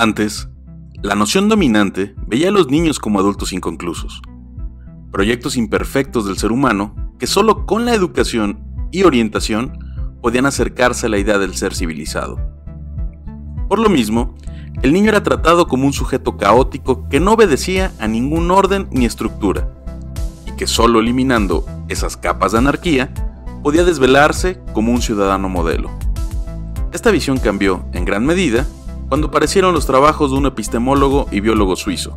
Antes, la noción dominante veía a los niños como adultos inconclusos, proyectos imperfectos del ser humano que solo con la educación y orientación podían acercarse a la idea del ser civilizado. Por lo mismo, el niño era tratado como un sujeto caótico que no obedecía a ningún orden ni estructura, y que solo eliminando esas capas de anarquía podía desvelarse como un ciudadano modelo. Esta visión cambió, en gran medida, cuando aparecieron los trabajos de un epistemólogo y biólogo suizo.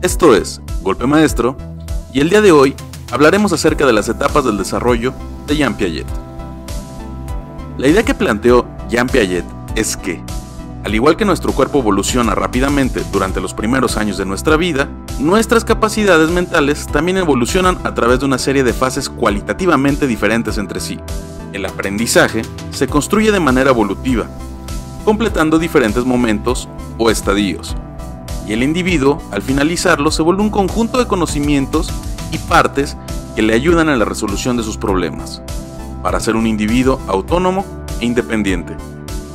Esto es Golpe Maestro, y el día de hoy hablaremos acerca de las etapas del desarrollo de Jean Piaget. La idea que planteó Jean Piaget es que, al igual que nuestro cuerpo evoluciona rápidamente durante los primeros años de nuestra vida, nuestras capacidades mentales también evolucionan a través de una serie de fases cualitativamente diferentes entre sí. El aprendizaje se construye de manera evolutiva, completando diferentes momentos o estadios, y el individuo, al finalizarlo, se vuelve un conjunto de conocimientos y partes que le ayudan a la resolución de sus problemas, para ser un individuo autónomo e independiente.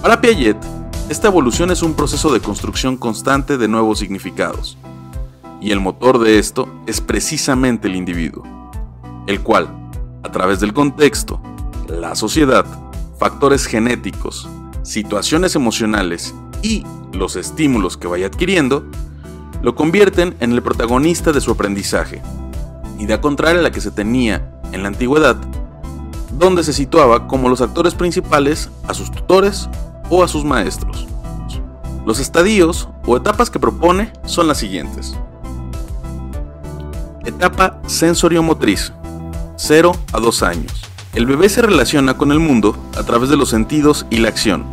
Para Piaget, esta evolución es un proceso de construcción constante de nuevos significados, y el motor de esto es precisamente el individuo, el cual, a través del contexto, la sociedad, factores genéticos, situaciones emocionales y los estímulos que vaya adquiriendo, lo convierten en el protagonista de su aprendizaje, idea contraria a la que se tenía en la antigüedad, donde se situaba como los actores principales a sus tutores o a sus maestros. Los estadios o etapas que propone son las siguientes. Etapa sensoriomotriz, 0 a 2 años. El bebé se relaciona con el mundo a través de los sentidos y la acción,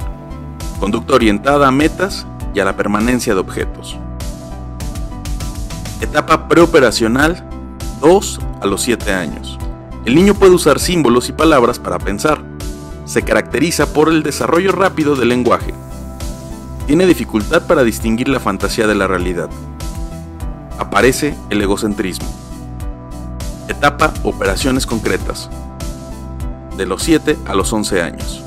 conducta orientada a metas y a la permanencia de objetos. Etapa preoperacional, 2 a los 7 años. El niño puede usar símbolos y palabras para pensar. Se caracteriza por el desarrollo rápido del lenguaje. Tiene dificultad para distinguir la fantasía de la realidad. Aparece el egocentrismo. Etapa operaciones concretas, de los 7 a los 11 años.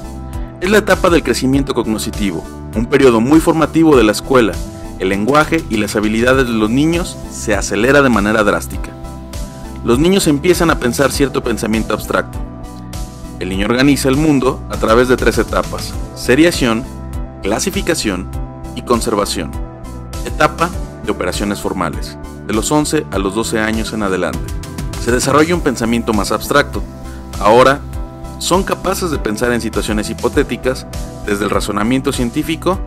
Es la etapa del crecimiento cognitivo, un periodo muy formativo de la escuela. El lenguaje y las habilidades de los niños se acelera de manera drástica. Los niños empiezan a pensar cierto pensamiento abstracto. El niño organiza el mundo a través de 3 etapas: seriación, clasificación y conservación. Etapa de operaciones formales, de los 11 a los 12 años en adelante. Se desarrolla un pensamiento más abstracto. Ahora, son capaces de pensar en situaciones hipotéticas desde el razonamiento científico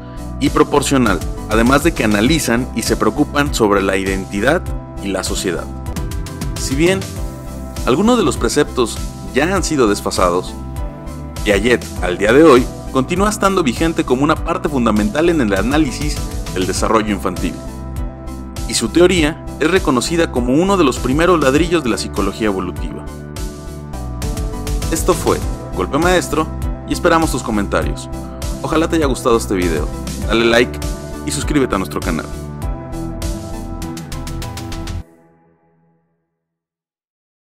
y proporcional, además de que analizan y se preocupan sobre la identidad y la sociedad. Si bien algunos de los preceptos ya han sido desfasados, Piaget al día de hoy continúa estando vigente como una parte fundamental en el análisis del desarrollo infantil, y su teoría es reconocida como uno de los primeros ladrillos de la psicología evolutiva. Esto fue Golpe Maestro y esperamos tus comentarios. Ojalá te haya gustado este video, dale like y suscríbete a nuestro canal.